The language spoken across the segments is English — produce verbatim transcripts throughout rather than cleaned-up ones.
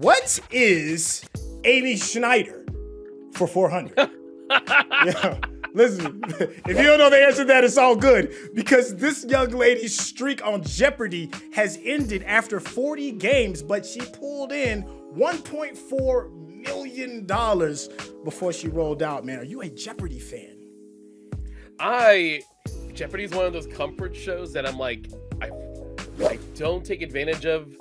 What is Amy Schneider for four hundred? Yeah, listen, if you don't know the answer to that, it's all good, because this young lady's streak on Jeopardy has ended after forty games, but she pulled in one point four million dollars before she rolled out. Man, are you a Jeopardy fan? I Jeopardy is one of those comfort shows that I'm like, I, I don't take advantage of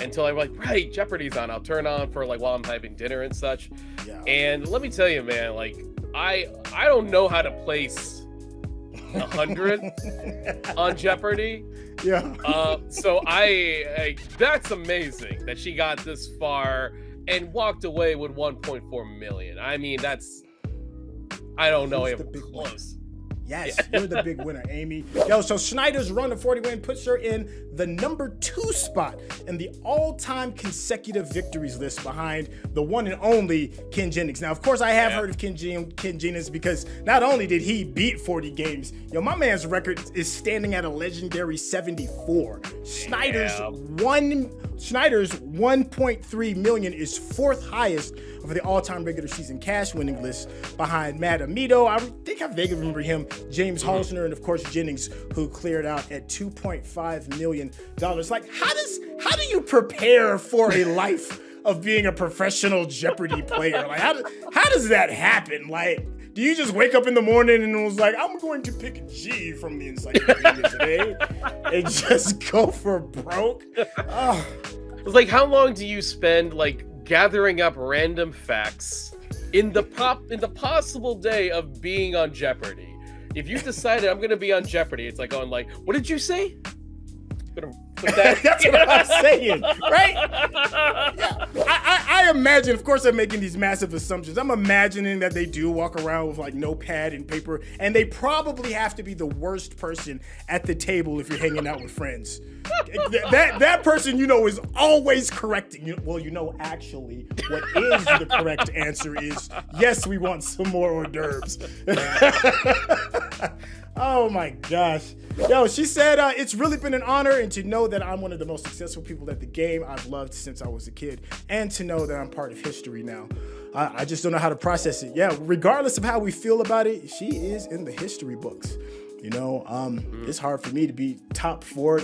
until I'm like, right, Jeopardy's on. I'll turn on for like while I'm having dinner and such. Yeah. And let me tell you, man, like I I don't know how to place a hundred on Jeopardy. Yeah. Uh, so I, I that's amazing that she got this far and walked away with one point four million. I mean, that's I don't know if close. Yes, yeah. You're the big winner, Amy. Yo, so Schneider's run to forty win puts her in the number two spot in the all-time consecutive victories list behind the one and only Ken Jennings. Now, of course, I have yeah. heard of Ken, Gen Ken Jennings because not only did he beat forty games, yo, my man's record is standing at a legendary seventy-four. Schneider's yeah. one Schneider's one point three million is fourth highest over the all-time regular season cash winning list behind Matt Amito. I think I vaguely remember him. James Holzner, and of course Jennings, who cleared out at two point five million dollars. Like, how does how do you prepare for a life of being a professional Jeopardy player? Like, how, do, how does that happen? Like, do you just wake up in the morning and was like, I'm going to pick G from the encyclopedia today and just go for broke? Oh. It's like, how long do you spend like gathering up random facts in the pop in the possible day of being on Jeopardy? If you decided I'm gonna be on Jeopardy, it's like going like, what did you say? Gonna put that. That's what I'm saying, right? Yeah. I, I, I imagine, of course, I'm making these massive assumptions. I'm imagining that they do walk around with like notepad and paper, and they probably have to be the worst person at the table if you're hanging out with friends. That that person, you know, is always correcting you. Well, you know, actually, what is the correct answer is, yes, we want some more hors d'oeuvres. Oh my gosh. Yo, she said, uh, it's really been an honor, and to know that I'm one of the most successful people at the game I've loved since I was a kid, and to know that I'm part of history now. Uh, I just don't know how to process it. Yeah, regardless of how we feel about it, she is in the history books. You know, um, mm. it's hard for me to be top four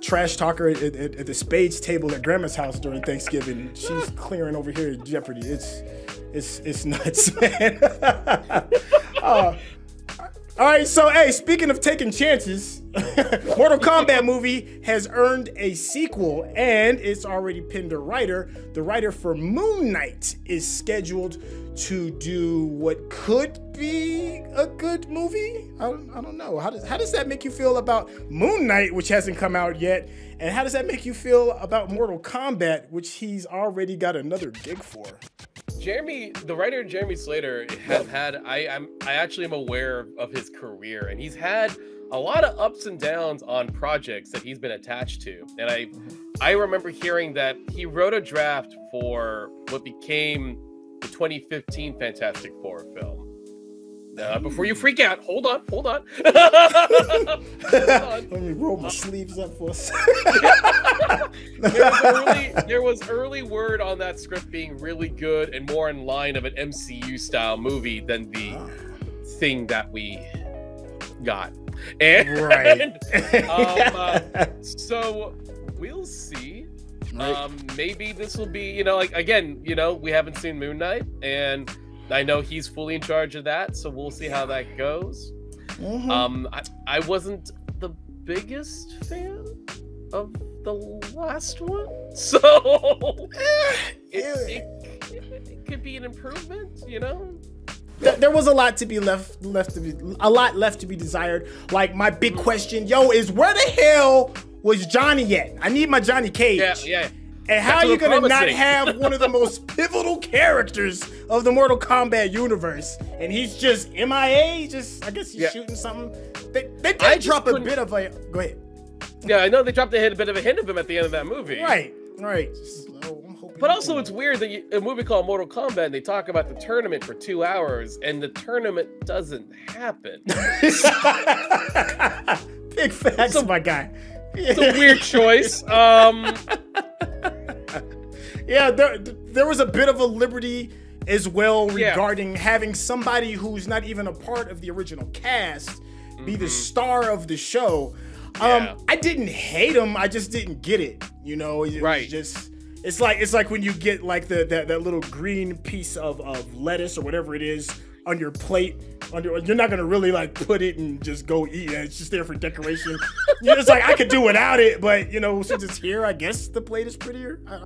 trash talker at, at, at the spades table at grandma's house during Thanksgiving. She's clearing over here at Jeopardy. It's, it's, it's nuts, man. uh, All right, so hey, speaking of taking chances, Mortal Kombat movie has earned a sequel, and it's already pinned a writer. The writer for Moon Knight is scheduled to do what could be a good movie. I don't, I don't know. How does, how does that make you feel about Moon Knight, which hasn't come out yet? And how does that make you feel about Mortal Kombat, which he's already got another gig for? Jeremy, the writer Jeremy Slater, has had, I am I actually am aware of his career, and he's had a lot of ups and downs on projects that he's been attached to. And I I remember hearing that he wrote a draft for what became the twenty fifteen Fantastic Four film. Uh, before you freak out, hold on, hold on. hold on. Let me roll my sleeves up for a second. there, was early, there was early word on that script being really good and more in line of an M C U style movie than the oh. thing that we got. And, right. um, uh, so we'll see. Right. Um, maybe this will be, you know, like, again, you know, we haven't seen Moon Knight, and I know he's fully in charge of that, so we'll see how that goes. Mm-hmm. um, I, I wasn't the biggest fan of the last one, so it, it, it, it could be an improvement, you know? There was a lot to be left, left to be, a lot left to be desired. Like, my big question, yo, is where the hell was Johnny at? I need my Johnny Cage. Yeah, yeah. And how are you going to not have one of the most pivotal characters of the Mortal Kombat universe? And he's just M I A, just, I guess he's yeah. shooting something. They, they did drop a bit of a, go ahead. Yeah, I know they dropped a bit of a hint of him at the end of that movie. Right, right. So I'm hoping but also it's weird that you, a movie called Mortal Kombat, and they talk about the tournament for two hours, and the tournament doesn't happen. Big facts, a, my guy. It's a weird choice. Um... Yeah, there, there was a bit of a liberty as well regarding yeah. having somebody who's not even a part of the original cast mm-hmm. be the star of the show. Yeah. Um, I didn't hate him. I just didn't get it. You know, it right. was just it's like it's like when you get like the that, that little green piece of, of lettuce or whatever it is on your plate. On your, you're not gonna really like put it and just go eat it. It's just there for decoration. You're just like, I could do without it, but you know, since it's here, I guess the plate is prettier. I